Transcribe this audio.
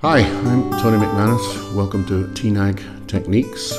Hi, I'm Tony McManus. Welcome to TNAG Techniques.